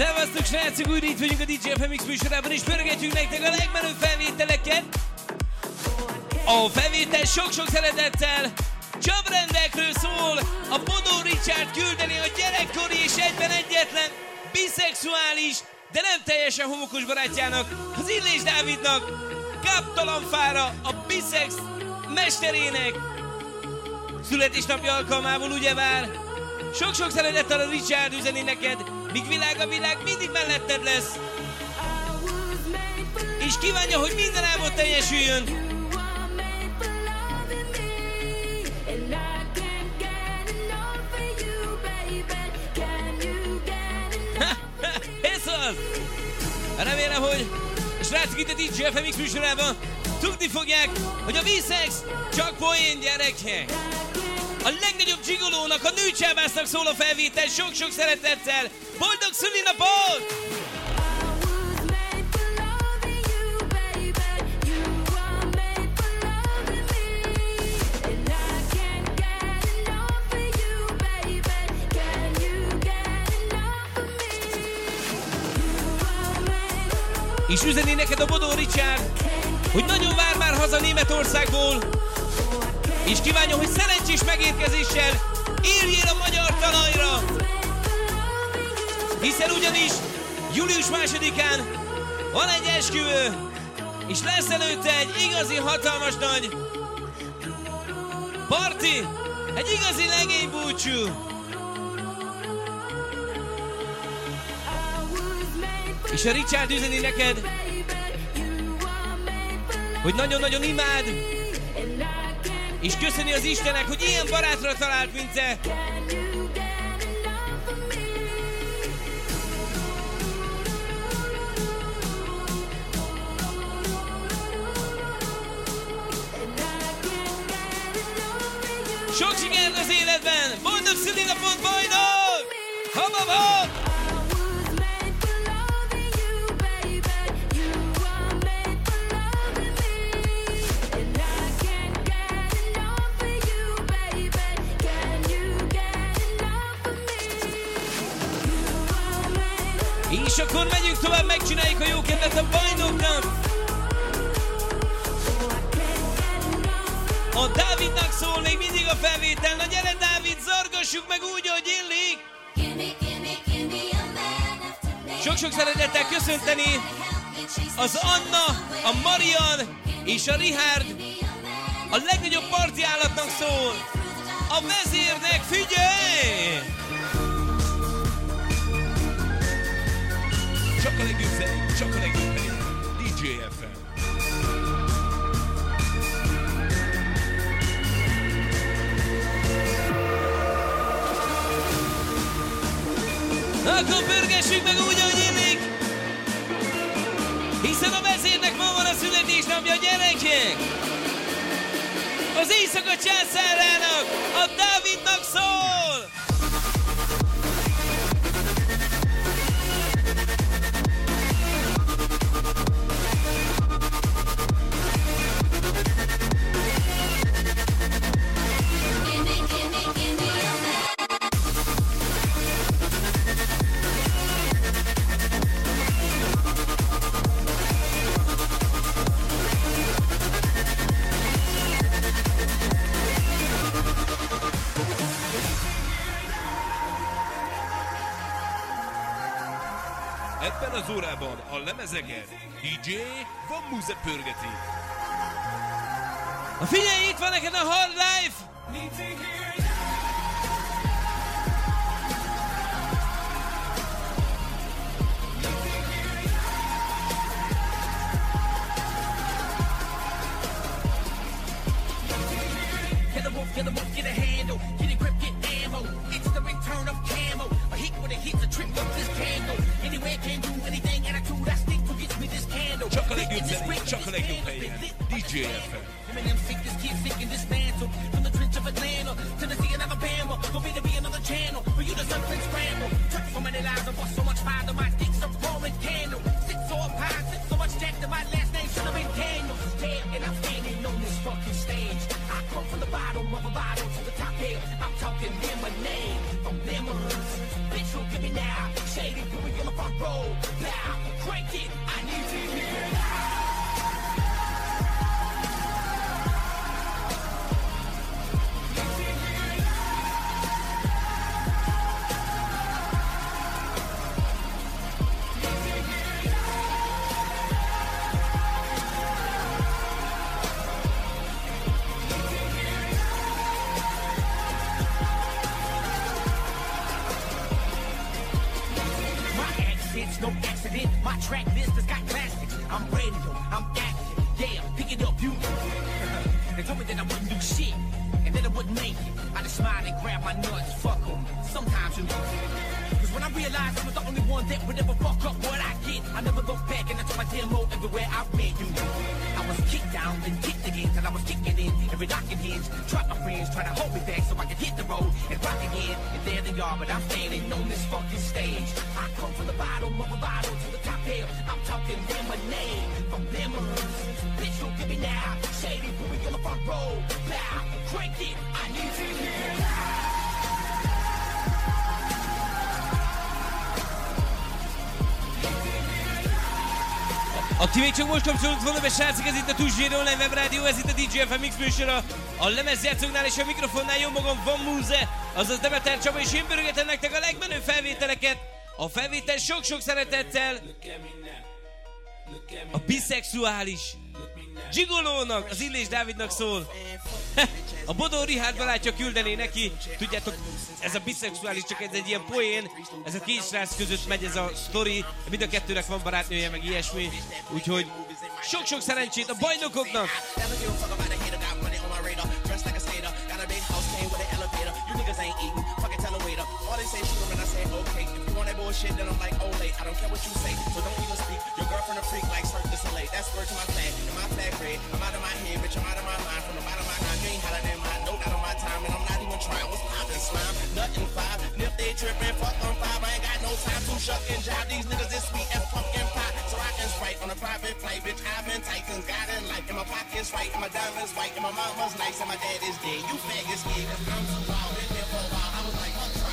Szevasztok srácok, újra itt vagyunk a DJFemix műsorában, és pörgetjük nektek a legmenőbb felvételeket. A felvétel sok-sok szeretettel csaprendekről szól. A Bodó Richárd küldeni a gyerekkori és egyben egyetlen biszexuális, de nem teljesen homokos barátjának, az Illés Dávidnak, káptalanfára, a V-Sex mesterének születésnapja alkalmából, ugyebár. Sok-sok szeretettel a Richárd üzeni neked, míg világ a világ mindig melletted lesz, és kívánja, hogy minden álmod teljesüljön. Ez az! Remélem, hogy a srácok itt a DJFemix műsorában tudni fogják, hogy a V-Sex csak poén, gyerekek! A legnagyobb dzsigolónak, a nőcsábásznak szól a felvétel, sok-sok szeretettel! Boldog szülinapot! És üzeni neked a Bodó Richárd, hogy nagyon vár már haza Németországból, és kívánja, hogy szerencsés megérkezéssel érjél a magyar talajra, hiszen ugyanis július 2-án van egy esküvő, és lesz előtte egy igazi hatalmas nagy parti, egy igazi legénybúcsú. És a Richárd üzeni neked, hogy nagyon-nagyon imád, és köszöni az Istennek, hogy ilyen barátra talált, mint te. Sok sikert az életben! Boldog szülinapot, bajnok! Hababab! És akkor megyünk tovább, megcsináljuk a jó kedvet a bajnoknak! A Dávidnak szól még mindig a felvétel. Na gyere Dávid, zargassuk meg úgy, ahogy illik! Sok-sok szeretettel köszönteni az Anna, a Marian és a Richárd. A legnagyobb parti állatnak szól. A vezérnek, figyelj! Csak a legjobb zenét, csak a legjobb zenét, DJFM. Akkor pörgessük meg úgy, ahogy illik, hiszen a vezérnek ma van a születésnapja, gyerekek! Az éjszaka császárának, a Dávidnak szól! Ebben az órában a lemezeket DJ Vamuzze pörgeti. Na figyelj, itt van neked a Hard Life! Get a wolf, get a wolf, get a handle, get a grip, get ammo. It's the return of camo. A heat when it hits a trip up this candle. Anywhere can do anything, attitude I stick to gets me this candle. Chocolate you pay, chocolate you pay. DJ FM. Him and them sick, this kid sick in this mantle. From the trench of Atlanta, Tennessee and Alabama. Don't be to be another channel, but you just something scramble. Took so many lives, I bought so much fire that my dick's a Roman candle. Six or pie, six so much jack that my last name should have been Daniel. Damn, and I'm standing on this fucking stage. I come from the bottom of a bottle to the top hill. I'm talking lemonade from lemons. Bitch, look at me now. Shady, do we give a fuck? it's no accident. My track list has got classics. I'm radio, I'm active. Yeah, pick it up, you. They told me that I wouldn't do shit, and that I wouldn't make it. I just smiled and grabbed my nuts, fuck them. Sometimes you know. Cause when I realized I was the only one that would ever fuck up what I get, I never looked back and I took my demo everywhere I've met you. I was kicked down, then kicked again, till I was kicking in every locking hinge. Drop my friends, try to hold me back so I could hit the road and rock again. And there they are, but I'm standing on this fucking stage. I come from the bottom of a bottle to the top hill. I'm talking lemonade from lemons. Bitch, don't give me now. Shady, put me on the front row. Bow, crank it, I need to hear loud. A ti még csak most kapcsolódott volna be, srácok, ez itt a Tuzsír Online Webrádió, ez itt a DJFemix műsora, a lemezjátszóknál és a mikrofonnál jó magam Vamuzze, azaz Demeter Csaba, és én bőrögetem nektek a legmenő felvételeket, a felvétel sok-sok szeretettel, a biszexuális Gigolónak, az Illés Dávidnak szól. A Bodó Richárd barátja küldené neki. Tudjátok, ez a biszexuális csak egy ilyen poén. Ez a két srác között megy ez a sztori. Mind a kettőnek van barátnője, meg ilyesmi. Úgyhogy sok-sok szerencsét a bajnokoknak! Shit that I'm like, oh late, I don't care what you say, so don't even speak. Your girlfriend a freak like Cirque du Soleil. That's word to my flag, and my flag red. I'm out of my head, bitch, I'm out of my mind. From the bottom of my mind, you ain't hotter than mine. No, not on my time, and I'm not even trying. What's poppin', slime? Nothing five. And if they trippin', fuck on five. I ain't got no time to shuck and jive. These niggas is sweet as pumpkin pie. So I can sprite on a private flight, bitch. I've been tight since God in life. And my pocket's right, and my diamonds white, and my mama's nice, and my dad is dead. You faggots, niggas. I'm so wild, been there for a while. I was like, what's